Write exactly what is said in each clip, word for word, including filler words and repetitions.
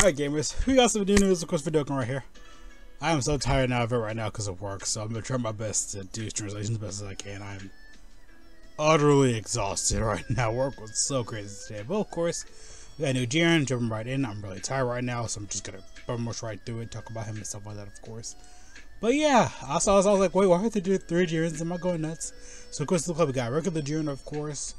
Alright gamers, we got some new news of course for Dokkan right here. I am so tired now of it right now because of work, so I'm going to try my best to do translations the best as I can. I'm utterly exhausted right now. Work was so crazy today. But of course, we got a new Jiren, jumping right in. I'm really tired right now, so I'm just going to bum rush right through it, talk about him and stuff like that of course. But yeah, I saw this, I was like, wait, why have to do three Jirens? Am I going nuts? So of course, look like we got regular Jiren of course.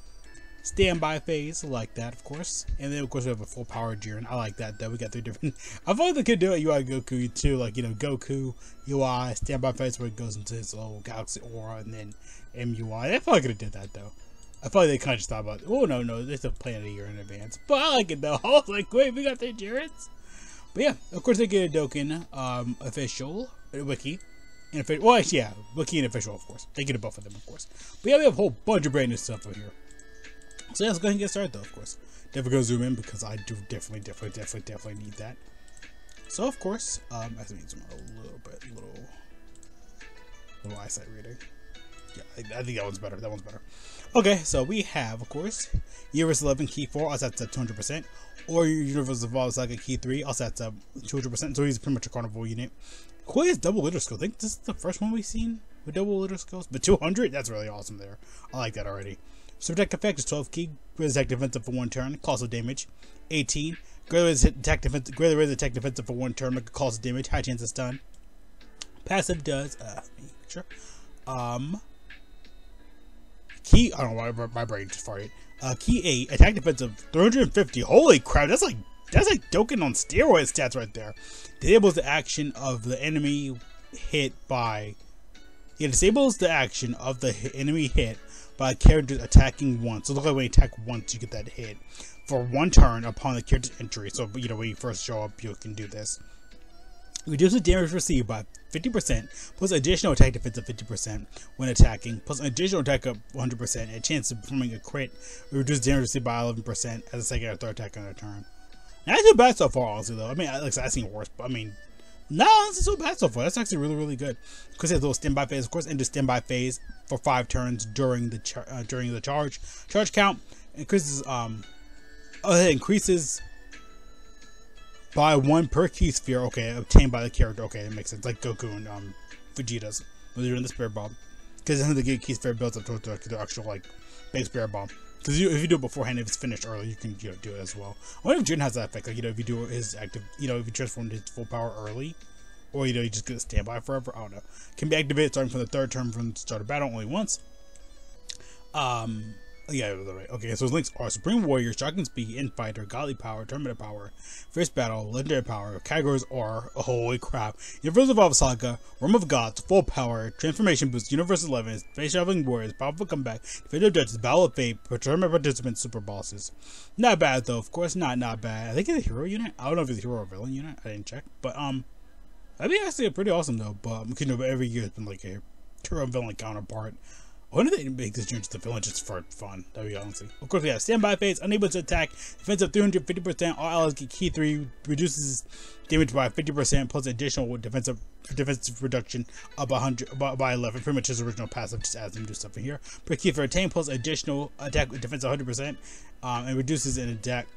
Standby phase, like that, of course. And then, of course, we have a full power Jiren. I like that, though. We got three different... I feel like they could do a U I Goku, too. Like, you know, Goku, U I, standby phase, where it goes into his little galaxy aura, and then M U I. I feel like they did that, though. I feel like they kind of just thought about it. Oh, no, no, they still planned a year in advance. But I like it, though. I was like, wait, we got three Jirens? But, yeah, of course, they get a Dokkan um, official, a wiki. And official, well, actually, yeah, wiki and official, of course. They get a buff of them, of course. But, yeah, we have a whole bunch of brand new stuff over here. So yeah, let's go ahead and get started though, of course. Definitely go zoom in because I do definitely, definitely, definitely, definitely need that. So of course, um, I think zoom out a little bit, little, little eyesight reading. Yeah, I, I think that one's better, that one's better. Okay, so we have, of course, Universe eleven Key four, also that's at two hundred percent. Or Universe Evolves like a Key three, also that's at two hundred percent, so he's pretty much a carnival unit. Koi has double litter skill, I think this is the first one we've seen with double litter skills. But two hundred, that's really awesome there. I like that already. So attack effect is twelve key, greater attack defensive for one turn, colossal damage, eighteen, greater attack defensive, greater attack defensive for one turn, make a colossal damage, high chance of stun. Passive does, uh, make sure, um, key, I don't know why my brain just farted, uh, key eight, attack defensive, three hundred fifty, holy crap, that's like, that's like Dokkan on steroid stats right there. Disables the action of the enemy hit by, it disables the action of the enemy hit by characters attacking once. So look like when you attack once, you get that hit for one turn upon the character's entry. So you know when you first show up, you can do this. Reduce the damage received by fifty percent, plus additional attack defense of fifty percent when attacking, plus an additional attack of one hundred percent, and a chance of performing a crit. Reduce damage received by eleven percent as a second or third attack on a turn. Not too bad so far, honestly though. I mean, like I've seen worse, but I mean. No, this is so bad so far. That's actually really, really good. Because it has a little standby phase, of course, and the standby phase for five turns during the char uh, during the charge charge count increases. Um, oh, it increases by one per key sphere. Okay, obtained by the character. Okay, that makes sense. Like Goku and um, Vegeta's when they're doing the spirit bomb, because then the key sphere builds up to their, their actual like big spirit bomb. Because if you do it beforehand, if it's finished early, you can you know, do it as well. I wonder if Jiren has that effect. Like, you know, if you do his active, you know, if you transform his full power early, or, you know, you just get a standby forever. I don't know. Can be activated starting from the third turn from the start of battle only once. Um, yeah, right. Okay, so his links are Supreme Warrior, Shocking Speed, Infighter, Godly Power, Tournament of Power, Fierce Battle, Legendary Power. Categories are, oh, holy crap, Universe Evolve Saga, Realm of Gods, Full Power, Transformation Boost, Universe eleven, Space Traveling Warriors, Powerful Comeback, Definitive Judges, Battle of Fate, Tournament Participants, Super Bosses. Not bad though, of course, not not bad. I think it's a hero unit. I don't know if it's a hero or villain unit. I didn't check, but um, that'd be actually pretty awesome though. But you know, every year it's been like a hero villain counterpart. I wonder if they make this Jiren just a villain just for fun. That would be awesome. Of course, we have standby phase, unable to attack, defense of three hundred fifty percent, all allies get key three, reduces damage by fifty percent, plus additional defensive defensive reduction of one hundred, by, by eleven. Pretty much his original passive, just adds him to stuff in here. Per key for attain, plus additional attack defense of one hundred percent, um, and reduces an attack.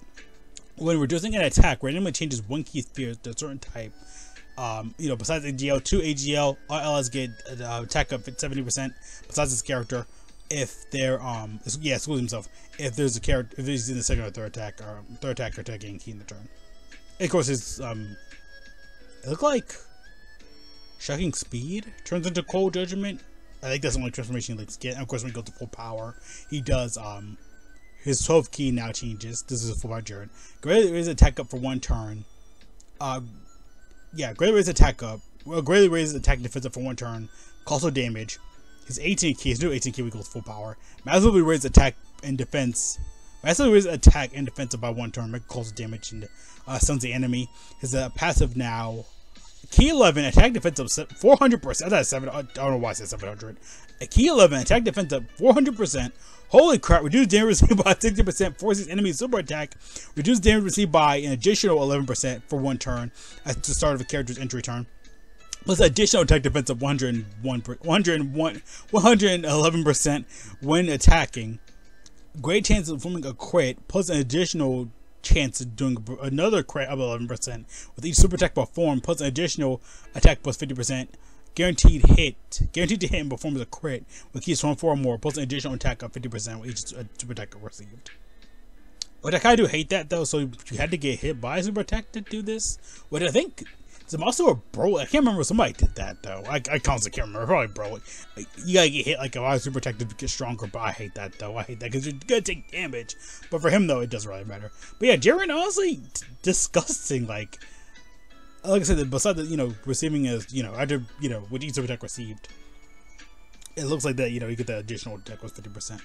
When reducing an attack, randomly changes one key sphere to a certain type. Um, you know, besides A G L, two A G L, all allies get uh, attack up at seventy percent. Besides this character, if they're um, yeah, excuse himself. If there's a character, if he's in the second or third attack, or um, third attack or attacking key in the turn. And of course, his um, it looked like Shocking Speed turns into Cold Judgment. I think that's the only transformation he likes to get. And of course, when he goes to full power, he does um, his twelve key now changes. This is a full power Jiren. Greatly raises attack up for one turn. Uh. Yeah, greatly raises attack up. Well, greatly raises attack and defensive for one turn. Colossal damage. His eighteen key, his new eighteen key equals full power. Massively raises attack and defense. Massively raises attack and defensive by one turn. Make colossal damage and uh, stuns the enemy. His uh, passive now. Key eleven, attack defensive four hundred percent. I thought seven. I don't know why I said seven hundred. Key eleven, attack defensive four hundred percent. Holy crap! Reduce damage received by sixty percent, forces enemy super attack. Reduce damage received by an additional eleven percent for one turn at the start of a character's entry turn. Plus additional attack defense of one hundred one, one hundred one, one hundred eleven percent when attacking. Great chance of performing a crit. Plus an additional chance of doing another crit of eleven percent with each super attack performed, plus an additional attack plus fifty percent. Guaranteed hit. Guaranteed to hit and performs a crit with keys from four or more, plus an additional attack of fifty percent with each uh, super attack received. Which I kind of do hate that though, so you had to get hit by a super attack to do this. Which I think Zamasu or Broly, I can't remember, somebody did that though. I, I constantly can't remember, probably Broly. Like, you gotta get hit like a lot of super attack to get stronger, but I hate that though. I hate that because you're gonna take damage. But for him though, it doesn't really matter. But yeah, Jiren, honestly, disgusting. Like, like I said, besides the, you know, receiving is, you know, after, you know, with each super attack received, it looks like that, you know, you get the additional attack was fifty percent.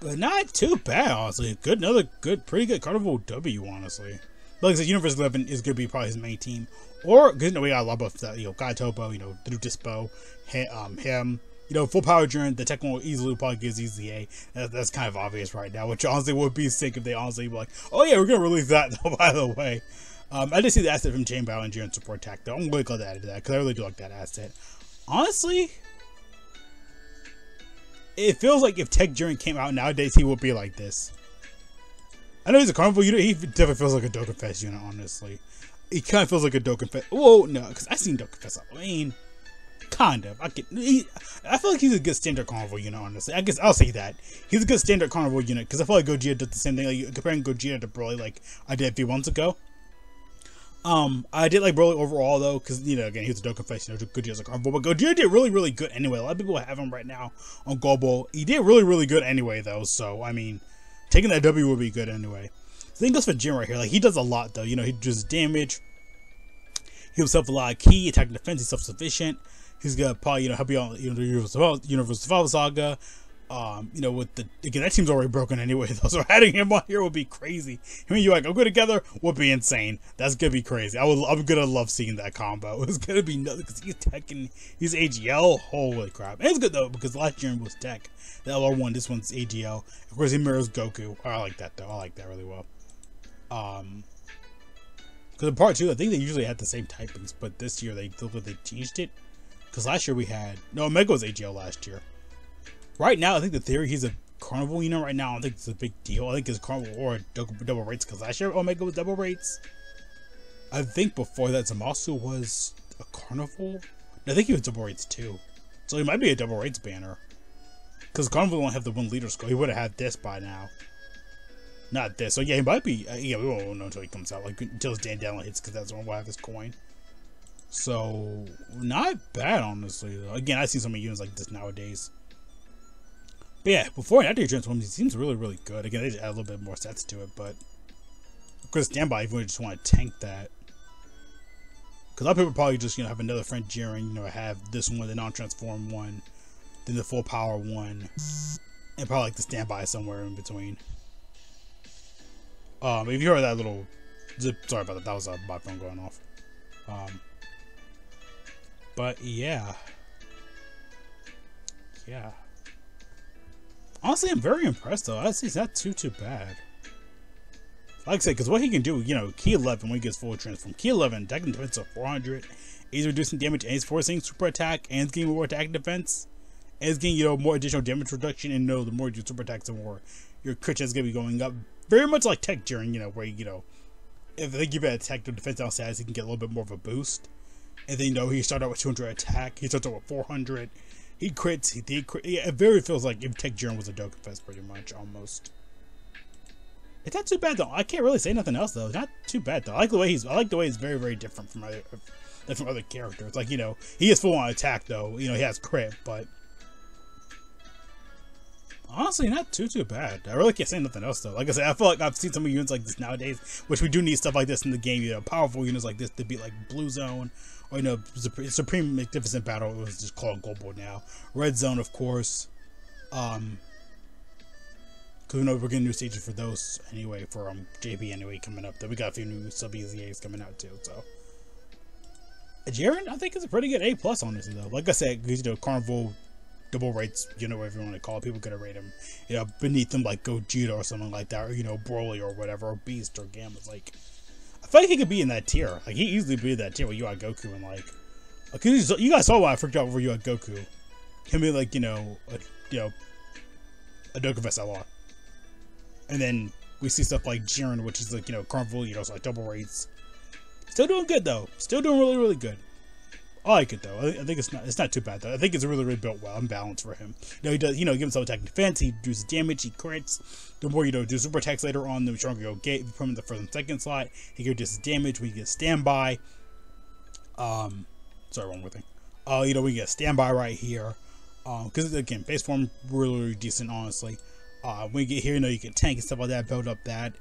But not too bad, honestly. Good, another good, pretty good Carnival W, honestly. But like I said, Universe eleven is going to be probably his main team. Or, because, you know, we got a lot of, uh, you know, Guy Topo, you know, the new Dispo, him, um, him. You know, full power Jiren, the tech one will easily probably gives easy A. That, that's kind of obvious right now, which honestly would be sick if they honestly were like, oh yeah, we're going to release that, though, by the way. Um, I did see the asset from Chain Battle and Jiren support attack, though. I'm really glad they added that, because I really do like that asset. Honestly, it feels like if Tech Jiren came out nowadays, he would be like this. I know he's a Carnival unit. He definitely feels like a Dokufest unit, honestly. He kind of feels like a Dokufest. Whoa, no, because I've seen Dokufest. I mean, kind of. I, can, he, I feel like he's a good standard Carnival unit, honestly. I guess I'll say that. He's a good standard Carnival unit, because I feel like Gogeta does the same thing. Like, comparing Gogeta to Broly, like I did a few months ago. Um, I did like Broly overall though, because, you know, again, he was a Dokufest, you know, Gogeta's a Carnival, but Gogeta did really, really good anyway. A lot of people have him right now on Global. He did really, really good anyway though, so, I mean, taking that W would be good anyway. The thing goes for Jiren right here, like, he does a lot though, you know, he does damage, he himself a lot of key, attack and defense, he's self-sufficient, he's gonna probably, you know, help you out, you know, the Universal, Universal Survival Saga. Um, you know, with the, again, that team's already broken anyway, though, so adding him on here would be crazy. Him and U I Goku together would be insane. That's gonna be crazy. I would, I'm gonna love seeing that combo. It's gonna be nothing, because he's tech and he's A G L. Holy crap. And it's good, though, because last year was tech. The L R one, this one's A G L. Of course, he mirrors Goku. I like that, though. I like that really well. Um, because in part two, I think they usually had the same typings, but this year they, they changed it. Because last year we had, no, Omega was A G L last year. Right now, I think the theory he's a Carnival unit right now, I don't think it's a big deal. I think it's Carnival or double, double rates, because last year Omega was double rates. I think before that Zamasu was a Carnival. I think he was double rates too. So he might be a double rates banner. Because Carnival won't have the one leader score. He would have had this by now. Not this. So yeah, he might be. Uh, yeah, we won't know until he comes out. Like, until his Dan Download hits, because that's when we'll have his coin. So, not bad, honestly. Though. Again, I see so many units like this nowadays. But yeah, before and after he transforms, he seems really, really good. Again, they just add a little bit more stats to it, but of course, standby if we just want to tank that. Because a lot of people probably just, you know, have another friend Jiren, you know, have this one, the non-transform one, then the full power one, and probably like the standby somewhere in between. Um, if you heard that little zip, sorry about that, that was uh, my phone going off. Um, but yeah, yeah. Honestly, I'm very impressed though. Honestly, it's not too, too bad. Like I said, because what he can do, you know, Key eleven when he gets full transform. Key eleven, attack and defense of four hundred. He's reducing damage and he's forcing super attack and he's getting more attack and defense. And he's getting, you know, more additional damage reduction. And no, the more you do super attacks, the more your crit is going to be going up. Very much like Tech Jiren, you know, where, you know, if they give it attack or defense down status, he can get a little bit more of a boost. And then, you know, he started out with two hundred attack, he starts out with four hundred. He crits, he, he crits. Yeah, it very feels like if Tech Jiren was a Dokufest, pretty much, almost. It's not too bad though. I can't really say nothing else though. It's not too bad though. I like the way he's. I like the way he's very, very different from other, from other characters. Like, you know, he is full on attack though. You know, he has crit, but honestly, not too, too bad. I really can't say nothing else though. Like I said, I feel like I've seen some units like this nowadays, which we do need stuff like this in the game. You know, powerful units like this to beat like Blue Zone. Or, you know, Supreme Magnificent Battle, it was just called Global now. Red Zone, of course. Um, because we know we're getting new stages for those anyway, for um, J B anyway, coming up. Then we got a few new sub-E Z As coming out too, so. Jiren, I think, is a pretty good A plus, honestly, though. Like I said, you know, Carnival, double rates, you know, whatever you want to call it. People could rate him, you know, beneath them, like Gogeta or something like that, or, you know, Broly or whatever, or Beast or Gamma. It's like, I feel like he could be in that tier. Like, he easily be in that tier with U I Goku and, like, like you, just, you guys saw why I freaked out over U I Goku. Him be like, you know, a, you know, a Dokufest L R. And then we see stuff like Jiren, which is like, you know, Carnival, you know, it's like double raids. Still doing good though. Still doing really, really good. I like it though. I, I think it's not it's not too bad though. I think it's really, really built well and balanced for him. You know, he does, you know, give himself attack and defense, he reduces damage, he crits. The more, you know, do super attacks later on, the stronger you'll get. If you put him in the first and second slot, he can reduce damage when you get standby. Um sorry, wrong thing. Uh, you know, we get standby right here. Um, because again, base form really, really decent, honestly. Uh, when you get here, you know, you can tank and stuff like that, build up that.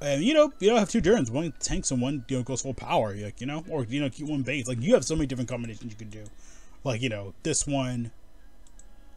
And, you know, you don't have two Jirens. One tanks and one, you know, goes full power, like, you know, or, you know, keep one base. Like, you have so many different combinations you can do. Like, you know, this one,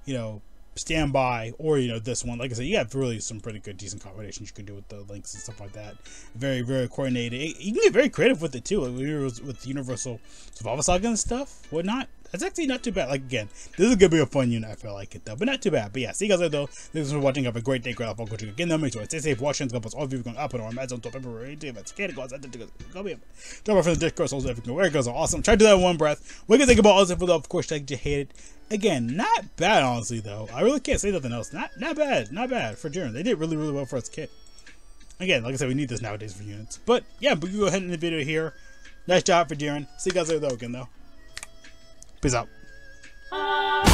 you know, standby, or, you know, this one. Like I said, you have really some pretty good, decent combinations you can do with the links and stuff like that. Very, very coordinated. You can get very creative with it, too. Like, with Universal Survival Saga and stuff, whatnot. That's actually not too bad. Like, again, this is going to be a fun unit, I feel like it, though. But not too bad. But yeah, see you guys later, though. Thanks for watching. Have a great day. Great alpha coaching again, though. Make sure to stay safe. Watch and help us all of you going up and on. Mad Zone, top February. Take about scared goals. That's it. Go be up. Drop our friends, Dick Cross, also everything. Where it goes are awesome. Try to do that in one breath. What do you think about all this info, though? Of course, thank you. Hate it. Again, not bad, honestly, though. I really can't say nothing else. Not not bad. Not bad for Jiren. They did really, really well for us kid. Again, like I said, we need this nowadays for units. But yeah, but you go ahead and end the video here. Nice job for Jiren. See you guys later, though, again, though. Peace out.